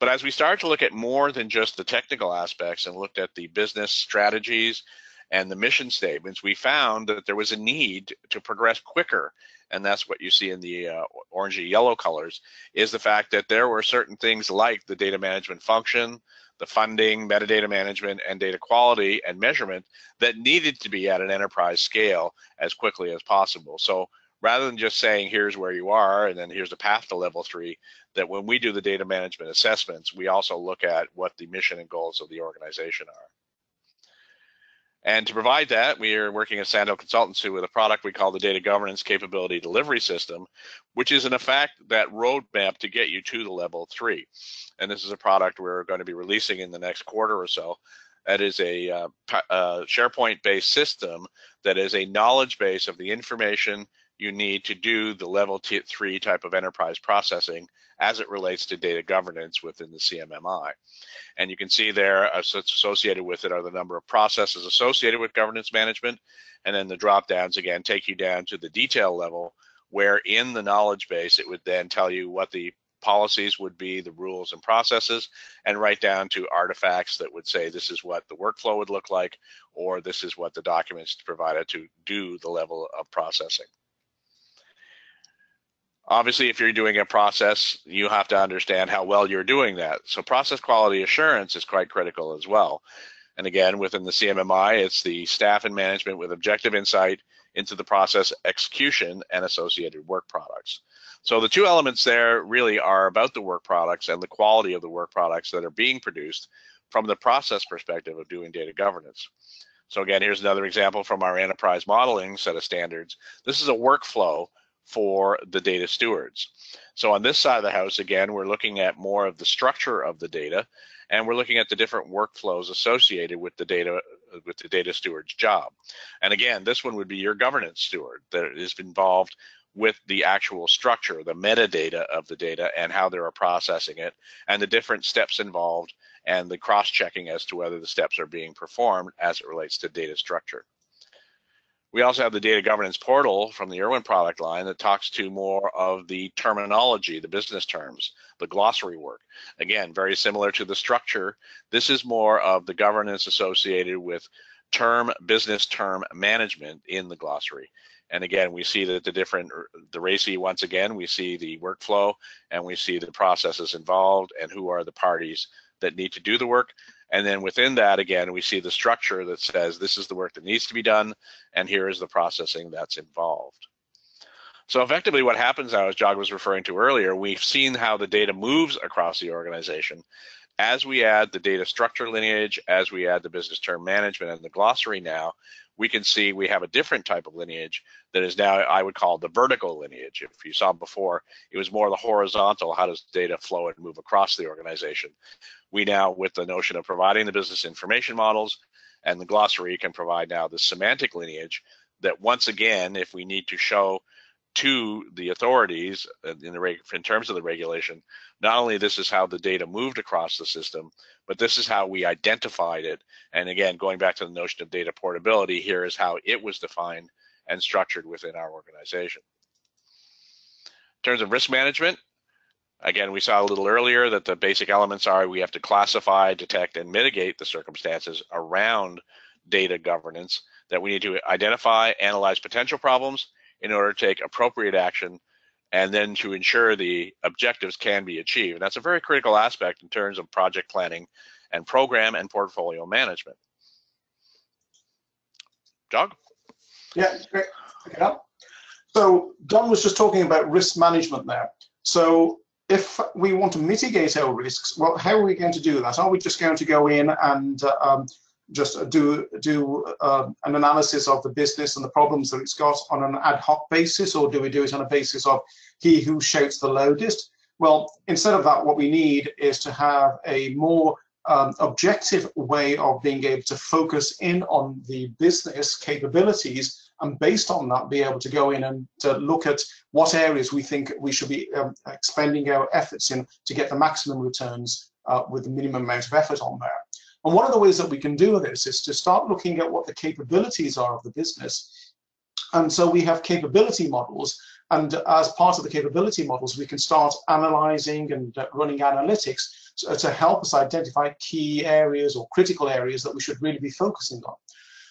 But as we start to look at more than just the technical aspects and looked at the business strategies and the mission statements, we found that there was a need to progress quicker. And that's what you see in the orangey yellow colors, is the fact that there were certain things like the data management function, the funding, metadata management, and data quality and measurement that needed to be at an enterprise scale as quickly as possible. So rather than just saying, here's where you are, and then here's the path to level three, that when we do the data management assessments, we also look at what the mission and goals of the organization are. And to provide that, we are working at Sandhill Consultancy with a product we call the Data Governance Capability Delivery System, which is in effect that roadmap to get you to the level three. And this is a product we're going to be releasing in the next quarter or so. That is a SharePoint-based system that is a knowledge base of the information you need to do the level three type of enterprise processing as it relates to data governance within the CMMI. And you can see there associated with it are the number of processes associated with governance management, and then the drop downs again take you down to the detail level, where in the knowledge base it would then tell you what the policies would be the rules and processes, and right down to artifacts that would say this is what the workflow would look like, or this is what the documents provided to do the level of processing. Obviously, if you're doing a process, you have to understand how well you're doing that. So process quality assurance is quite critical as well. And again, within the CMMI, it's the staff and management with objective insight into the process execution and associated work products. So the two elements there really are about the work products and the quality of the work products that are being produced from the process perspective of doing data governance. So again, here's another example from our enterprise modeling set of standards. This is a workflow for the data stewards. So on this side of the house, again, we're looking at more of the structure of the data, and we're looking at the different workflows associated with the data steward's job. And again, this one would be your governance steward that is involved with the actual structure, the metadata of the data and how they're processing it, and the different steps involved, and the cross-checking as to whether the steps are being performed as it relates to data structure. We also have the data governance portal from the Irwin product line that talks to more of the terminology, the business terms, the glossary work. Again, very similar to the structure. This is more of the governance associated with term, business term management in the glossary. And again, we see that the RACI, once again, we see the workflow and we see the processes involved and who are the parties that need to do the work. And then within that, again, we see the structure that says this is the work that needs to be done, and here is the processing that's involved. So effectively what happens now, as Jag was referring to earlier, we've seen how the data moves across the organization. As we add the data structure lineage, as we add the business term management and the glossary now, we can see we have a different type of lineage that is now, I would call the vertical lineage. If you saw before, it was more the horizontal, how does data flow and move across the organization. We now, with the notion of providing the business information models and the glossary, can provide now the semantic lineage that, once again, if we need to show to the authorities in terms of the regulation, not only this is how the data moved across the system, but this is how we identified it. And again, going back to the notion of data portability, here is how it was defined and structured within our organization. In terms of risk management, again, we saw a little earlier that the basic elements are we have to classify, detect, and mitigate the circumstances around data governance, that we need to identify, analyze potential problems in order to take appropriate action, and then to ensure the objectives can be achieved. And that's a very critical aspect in terms of project planning and program and portfolio management. Doug? Yeah, great. Yeah. So Don was just talking about risk management there. So if we want to mitigate our risks, well, how are we going to do that? Are we just going to go in and just do an analysis of the business and the problems that it's got on an ad hoc basis, or do we do it on a basis of he who shouts the loudest? Well, instead of that, what we need is to have a more objective way of being able to focus in on the business capabilities, and based on that, be able to go in and to look at what areas we think we should be expending our efforts in to get the maximum returns with the minimum amount of effort on there. And one of the ways that we can do this is to start looking at what the capabilities are of the business. And so we have capability models, and as part of the capability models, we can start analyzing and running analytics to help us identify key areas or critical areas that we should really be focusing on.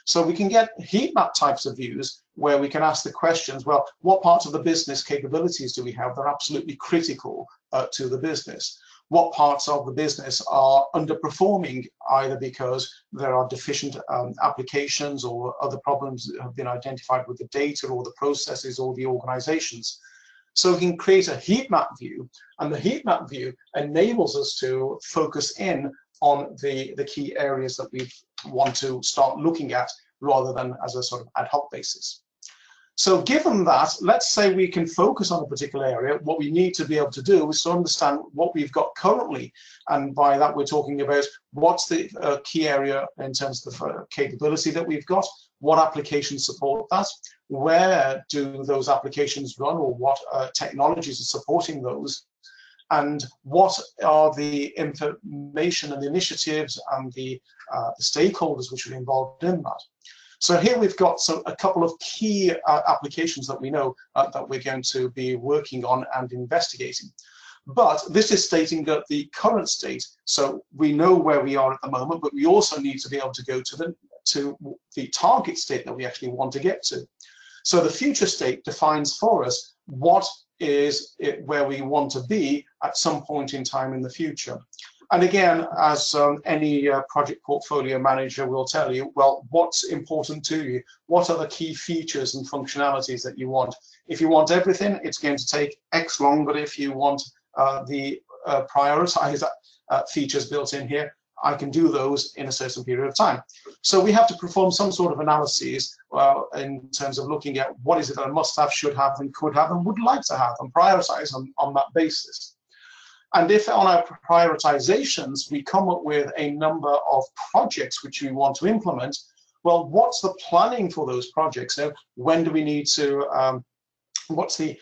So we can get heat map types of views where we can ask the questions, well, what parts of the business capabilities do we have that are absolutely critical to the business? What parts of the business are underperforming, either because there are deficient applications or other problems that have been identified with the data or the processes or the organizations? So we can create a heat map view, and the heat map view enables us to focus in on the key areas that we want to start looking at, rather than as a sort of ad hoc basis. So given that, let's say we can focus on a particular area, what we need to be able to do is to understand what we've got currently. And by that, we're talking about what's the key area in terms of the capability that we've got, what applications support that, where do those applications run, or what technologies are supporting those, and what are the information and the initiatives and the stakeholders which are involved in that. So here we've got a couple of key applications that we know that we're going to be working on and investigating. But this is stating that the current state, so we know where we are at the moment, but we also need to be able to go to the target state that we actually want to get to. So the future state defines for us what is it where we want to be at some point in time in the future. And again, as any project portfolio manager will tell you, well, what's important to you? What are the key features and functionalities that you want? If you want everything, it's going to take X long, but if you want the prioritized features built in here, I can do those in a certain period of time. So we have to perform some sort of analyses in terms of looking at what is it that I must have, should have, and could have, and would like to have, and prioritize on that basis. And if on our prioritizations we come up with a number of projects which we want to implement, well, what's the planning for those projects? So when do we need to, what's the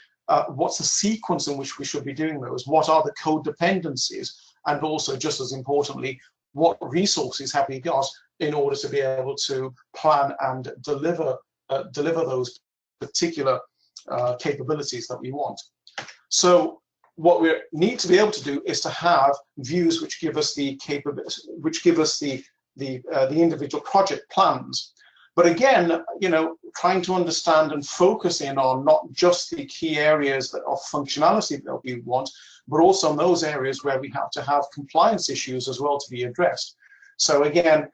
sequence in which we should be doing those? What are the codependencies? And also, just as importantly, what resources have we got in order to be able to plan and deliver those particular capabilities that we want? So what we need to be able to do is to have views which give us the capability, which give us the individual project plans. But again, you know, trying to understand and focus in on not just the key areas of functionality that we want, but also on those areas where we have to have compliance issues as well to be addressed. So again,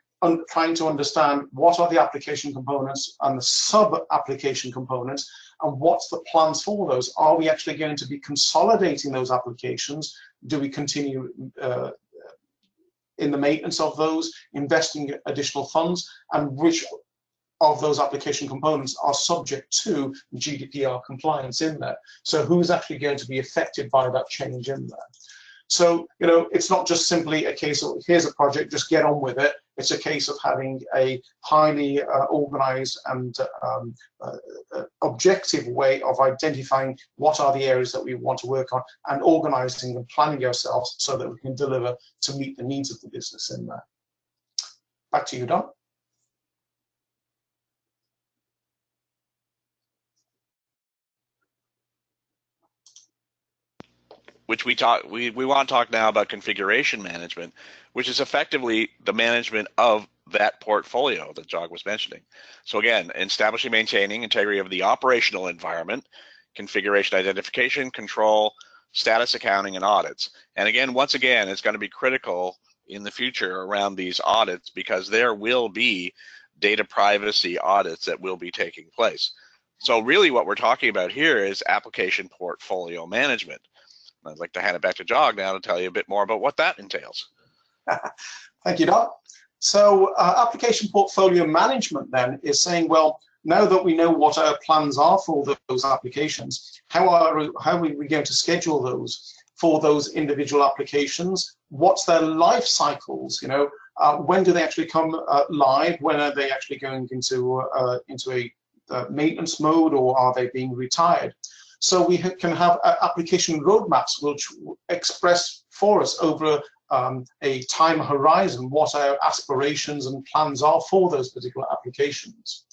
trying to understand what are the application components and the sub-application components, and what's the plans for those? Are we actually going to be consolidating those applications? Do we continue in the maintenance of those, investing additional funds, and which of those application components are subject to GDPR compliance in there? So who's actually going to be affected by that change in there? So, you know, it's not just simply a case of here's a project, just get on with it. It's a case of having a highly organized and objective way of identifying what are the areas that we want to work on and organizing and planning ourselves so that we can deliver to meet the needs of the business in there. Back to you, Don. Which we want to talk now about configuration management, which is effectively the management of that portfolio that Jag was mentioning. So again, establishing, maintaining integrity of the operational environment, configuration identification, control, status accounting, and audits. And again, once again, it's going to be critical in the future around these audits, because there will be data privacy audits that will be taking place. So really what we're talking about here is application portfolio management. I'd like to hand it back to Jag now to tell you a bit more about what that entails. Thank you, Doc. So application portfolio management then is saying, well, now that we know what our plans are for those applications, how are we going to schedule those for those individual applications? What's their life cycles? You know, when do they actually come live? When are they actually going into a maintenance mode, or are they being retired? So we can have application roadmaps which express for us over a time horizon what our aspirations and plans are for those particular applications.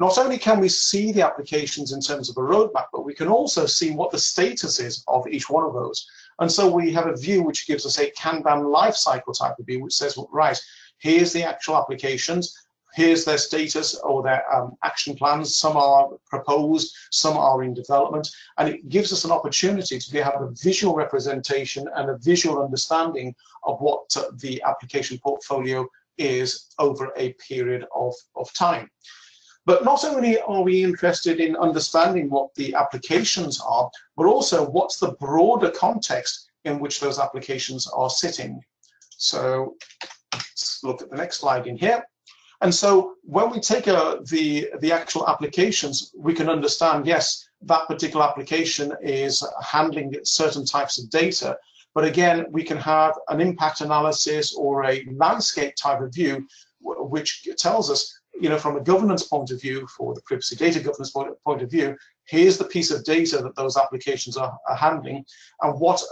Not only can we see the applications in terms of a roadmap, but we can also see what the status is of each one of those. And so we have a view which gives us a Kanban life cycle type of view, which says, well, right, here's the actual applications. Here's their status or their action plans. Some are proposed, some are in development, and it gives us an opportunity to have a visual representation and a visual understanding of what the application portfolio is over a period of time. But not only are we interested in understanding what the applications are, but also what's the broader context in which those applications are sitting. So let's look at the next slide in here. And so when we take the actual applications, we can understand, yes, that particular application is handling certain types of data. But again, we can have an impact analysis or a landscape type of view, which tells us, you know, from a governance point of view, for the privacy data governance point of view, here's the piece of data that those applications are handling, and what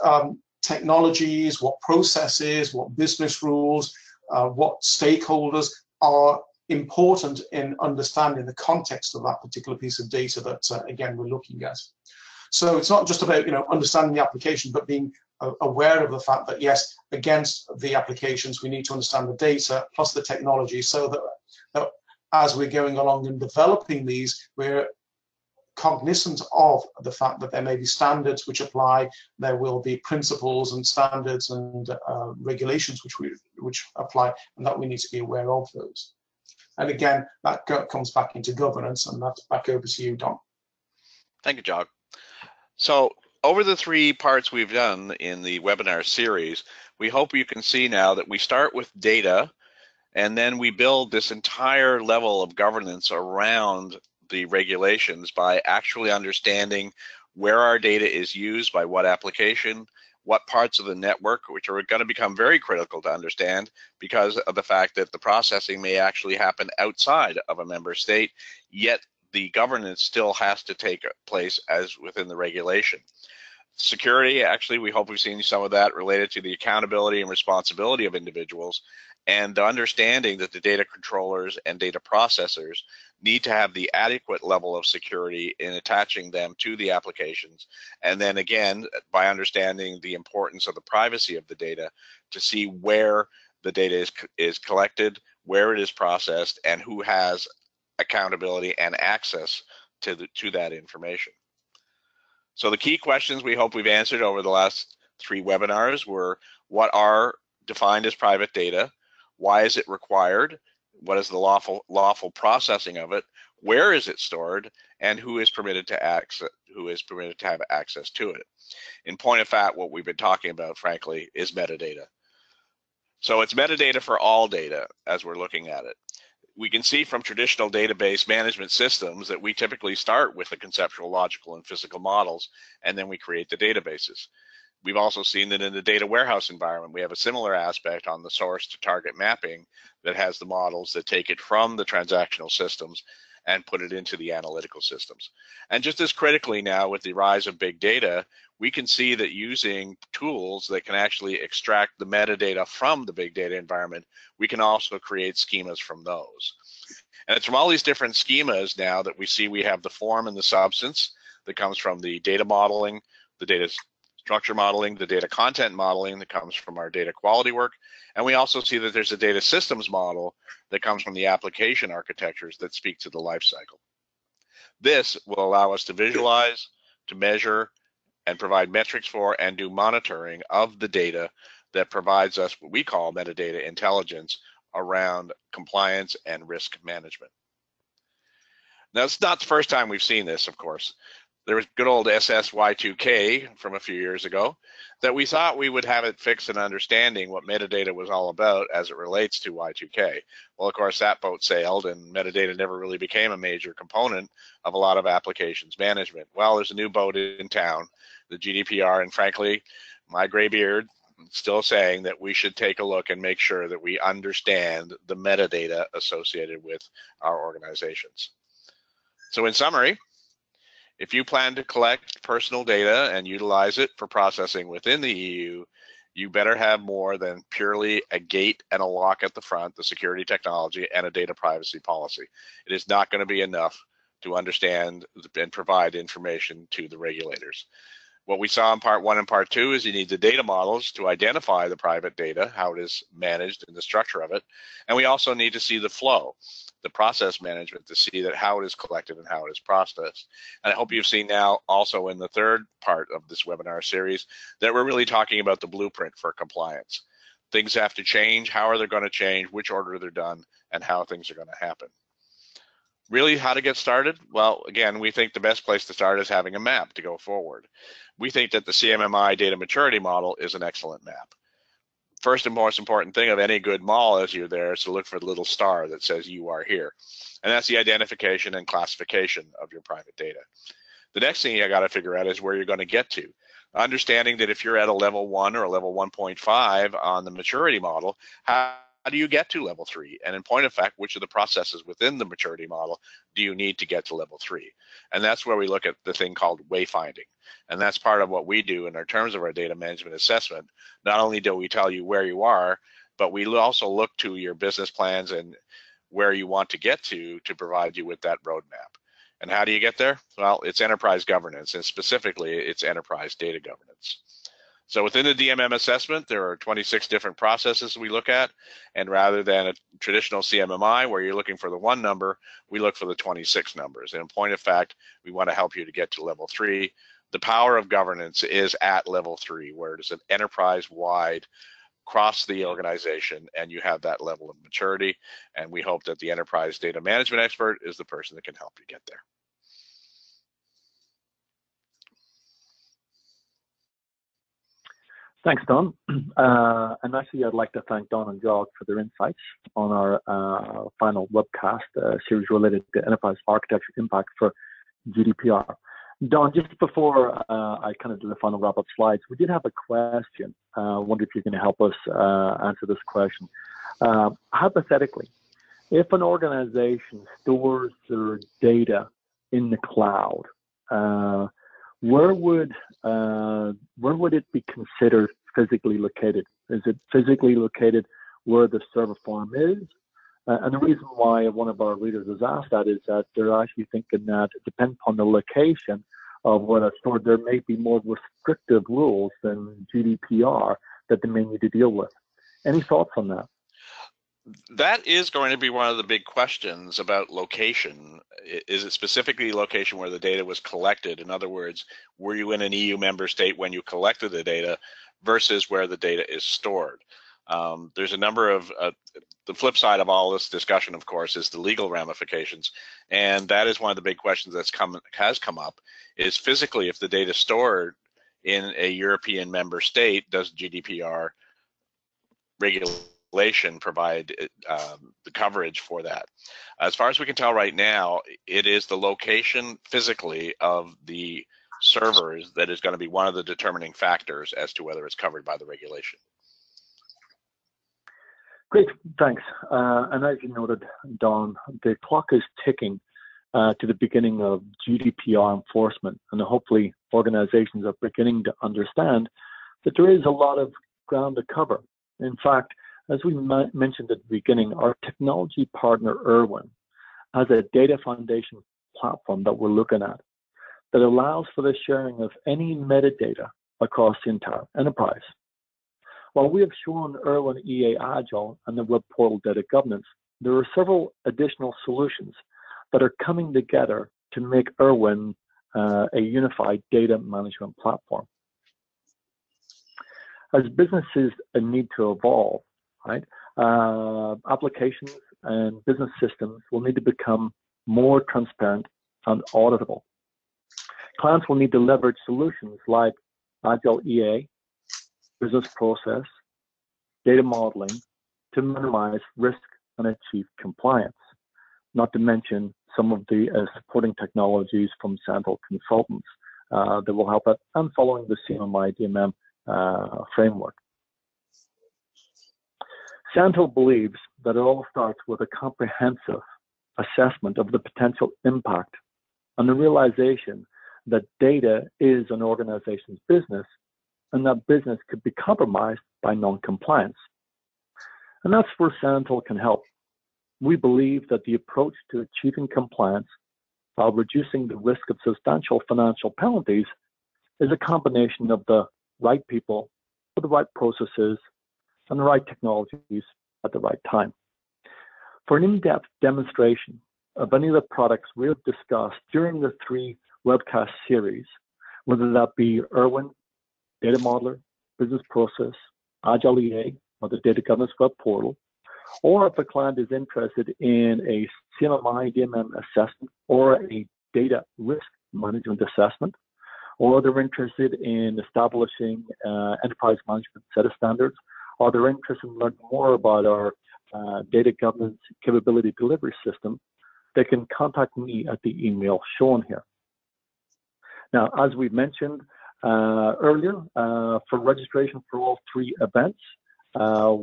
technologies, what processes, what business rules, what stakeholders are important in understanding the context of that particular piece of data that, again, we're looking at. So it's not just about, you know, understanding the application, but being aware of the fact that, yes, against the applications, we need to understand the data plus the technology, so that, as we're going along and developing these, we're cognizant of the fact that there may be standards which apply, there will be principles and standards and regulations which apply, and that we need to be aware of those. And again, that comes back into governance, and that's back over to you, Dom. Thank you, Jacques. So over the three parts we've done in the webinar series, we hope you can see now that we start with data, and then we build this entire level of governance around the regulations by actually understanding where our data is used by what application, what parts of the network, which are going to become very critical to understand because of the fact that the processing may actually happen outside of a member state, yet the governance still has to take place as within the regulation. Security, actually, we hope we've seen some of that related to the accountability and responsibility of individuals, and the understanding that the data controllers and data processors need to have the adequate level of security in attaching them to the applications. And then again, by understanding the importance of the privacy of the data, to see where the data is collected, where it is processed, and who has accountability and access to that information. So the key questions we hope we've answered over the last three webinars were: what are defined as private data? Why is it required? What is the lawful processing of it? Where is it stored? And who is permitted to access? Who is permitted to have access to it? In point of fact, what we've been talking about, frankly, is metadata. So it's metadata for all data as we're looking at it. We can see from traditional database management systems that we typically start with the conceptual, logical, and physical models, and then we create the databases. We've also seen that in the data warehouse environment, we have a similar aspect on the source to target mapping that has the models that take it from the transactional systems and put it into the analytical systems. And just as critically now, with the rise of big data, we can see that using tools that can actually extract the metadata from the big data environment, we can also create schemas from those. And it's from all these different schemas now that we see we have the form and the substance that comes from the data modeling, the data structure modeling, the data content modeling that comes from our data quality work. And we also see that there's a data systems model that comes from the application architectures that speak to the life cycle. This will allow us to visualize, to measure, and provide metrics for and do monitoring of the data that provides us what we call metadata intelligence around compliance and risk management. Now, it's not the first time we've seen this, of course. There was good old SSY2K from a few years ago that we thought we would have it fixed in understanding what metadata was all about as it relates to Y2K. Well, of course, that boat sailed and metadata never really became a major component of a lot of applications management. Well, there's a new boat in town, the GDPR, and frankly, my gray beard still saying that we should take a look and make sure that we understand the metadata associated with our organizations. So in summary, if you plan to collect personal data and utilize it for processing within the EU, you better have more than purely a gate and a lock at the front, the security technology, and a data privacy policy. It is not going to be enough to understand and provide information to the regulators. What we saw in part one and part two is you need the data models to identify the private data, how it is managed and the structure of it. And we also need to see the flow, the process management, to see that how it is collected and how it is processed. And I hope you've seen now also in the third part of this webinar series that we're really talking about the blueprint for compliance. Things have to change, how are they going to change, which order they're done, and how things are going to happen. Really, how to get started? Well, again, we think the best place to start is having a map to go forward. We think that the CMMI data maturity model is an excellent map. First and most important thing of any good model as you're there is to look for the little star that says you are here. And that's the identification and classification of your private data. The next thing you got to figure out is where you're going to get to. Understanding that if you're at a level 1 or a level 1.5 on the maturity model, how do you get to level 3? And in point of fact, which of the processes within the maturity model do you need to get to level 3? And that's where we look at the thing called wayfinding. And that's part of what we do in our terms of our data management assessment. Not only do we tell you where you are, but we also look to your business plans and where you want to get to provide you with that roadmap. And how do you get there? Well, it's enterprise governance, and specifically, it's enterprise data governance. So within the DMM assessment, there are 26 different processes we look at, and rather than a traditional CMMI where you're looking for the one number, we look for the 26 numbers. And in point of fact, we want to help you to get to level 3. The power of governance is at level 3, where it is an enterprise-wide across the organization, and you have that level of maturity. And we hope that the enterprise data management expert is the person that can help you get there. Thanks, Don. And actually, I'd like to thank Don and George for their insights on our final webcast series related to enterprise architecture impact for GDPR. Don, just before I kind of do the final wrap-up slides, we did have a question. I wonder if you can help us answer this question. Hypothetically, if an organization stores their data in the cloud, where would it be considered physically located? Is it physically located where the server farm is? And the reason why one of our readers has asked that is that they're actually thinking that depending upon the location of where that's stored, there may be more restrictive rules than GDPR that they may need to deal with. Any thoughts on that? That is going to be one of the big questions about location. Is it specifically location where the data was collected? In other words, were you in an EU member state when you collected the data versus where the data is stored? There's a number of, the flip side of all this discussion, of course, is the legal ramifications. And that is one of the big questions that's has come up, is physically, if the data is stored in a European member state, does GDPR regulation provide the coverage for that? As far as we can tell right now, it is the location physically of the servers that is going to be one of the determining factors as to whether it's covered by the regulation. Great, thanks. And as you noted, Don, the clock is ticking to the beginning of GDPR enforcement, and hopefully organizations are beginning to understand that there is a lot of ground to cover. In fact, as we mentioned at the beginning, our technology partner, Irwin, has a data foundation platform that we're looking at that allows for the sharing of any metadata across the entire enterprise. While we have shown Irwin EA Agile and the web portal data governance, there are several additional solutions that are coming together to make Irwin a unified data management platform. As businesses need to evolve, right, applications and business systems will need to become more transparent and auditable. Clients will need to leverage solutions like Agile EA, business process, data modeling to minimize risk and achieve compliance, not to mention some of the supporting technologies from Sandhill Consultants that will help out and following the CMMI DMM framework. Sandhill believes that it all starts with a comprehensive assessment of the potential impact and the realization that data is an organization's business, and that business could be compromised by non-compliance. And that's where Sandhill can help. We believe that the approach to achieving compliance while reducing the risk of substantial financial penalties is a combination of the right people with the right processes and the right technologies at the right time. For an in-depth demonstration of any of the products we have discussed during the 3 webcast series, whether that be Irwin, Data Modeler, Business Process, Agile EA, or the Data Governance Web Portal, or if a client is interested in a CMMI DMM assessment or a data risk management assessment, or they're interested in establishing enterprise management set of standards, or they're interested in learning more about our data governance capability delivery system, they can contact me at the email shown here. Now, as we've mentioned earlier, for registration for all 3 events,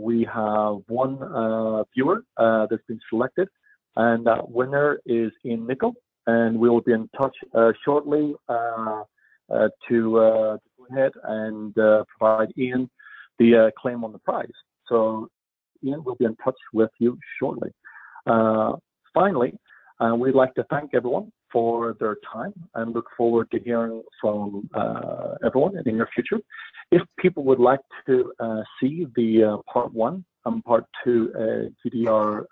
we have one viewer that's been selected, and that winner is Ian Nicol, and we will be in touch shortly to go ahead and provide Ian the claim on the prize. So Ian will be in touch with you shortly. Finally, We'd like to thank everyone for their time and look forward to hearing from everyone in the near future. If people would like to see the part 1 and part 2 GDPR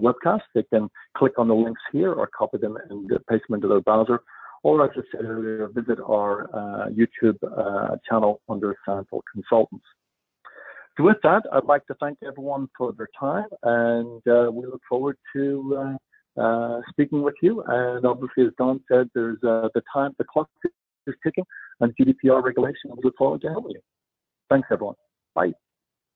webcast, they can click on the links here or copy them and paste them into their browser. Or as I said earlier, visit our YouTube channel under Sandhill Consultants. So with that, I'd like to thank everyone for their time, and we look forward to speaking with you. And obviously, as Don said, there's the clock is ticking, and GDPR regulation. We look forward to helping you. Thanks, everyone. Bye.